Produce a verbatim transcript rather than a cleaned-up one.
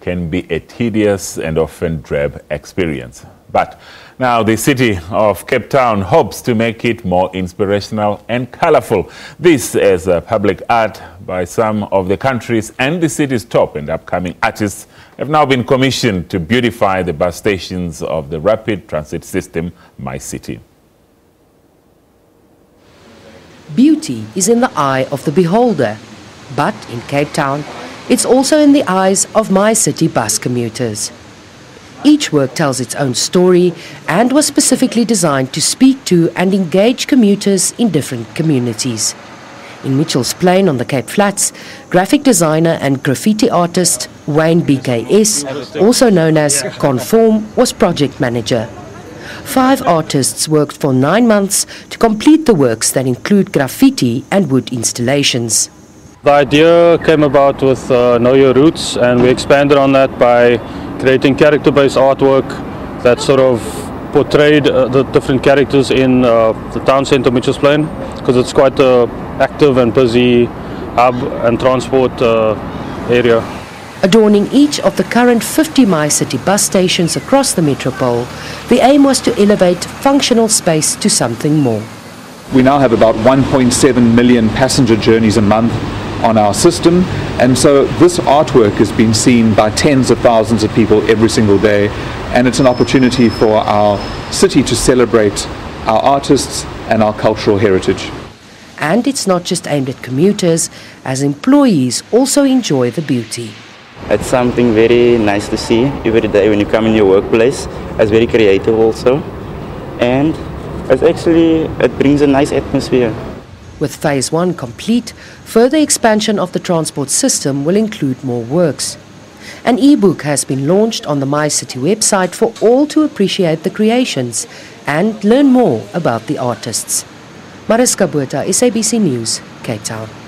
can be a tedious and often drab experience. But now the city of Cape Town hopes to make it more inspirational and colorful. This as a public art by some of the country's and the city's top and upcoming artists have now been commissioned to beautify the bus stations of the rapid transit system, MyCiTi. Beauty is in the eye of the beholder, but in Cape Town, it's also in the eyes of MyCiTi bus commuters. Each work tells its own story and was specifically designed to speak to and engage commuters in different communities. In Mitchell's Plain on the Cape Flats, graphic designer and graffiti artist Wayne B K S, also known as Conform, was project manager. Five artists worked for nine months to complete the works that include graffiti and wood installations. The idea came about with uh, Know Your Roots, and we expanded on that by creating character-based artwork that sort of portrayed uh, the different characters in uh, the town centre of Mitchell's Plain, because it's quite an active and busy hub and transport uh, area. Adorning each of the current fifty MyCiTi bus stations across the metropole, the aim was to elevate functional space to something more. We now have about one point seven million passenger journeys a month on our system, and so this artwork has been seen by tens of thousands of people every single day, and it's an opportunity for our city to celebrate our artists and our cultural heritage. And it's not just aimed at commuters, as employees also enjoy the beauty. It's something very nice to see every day when you come in your workplace. It's very creative also, and it's actually, it brings a nice atmosphere. With phase one complete, further expansion of the transport system will include more works. An e-book has been launched on the MyCiTi website for all to appreciate the creations and learn more about the artists. Mariska Buerta, S A B C News, Cape Town.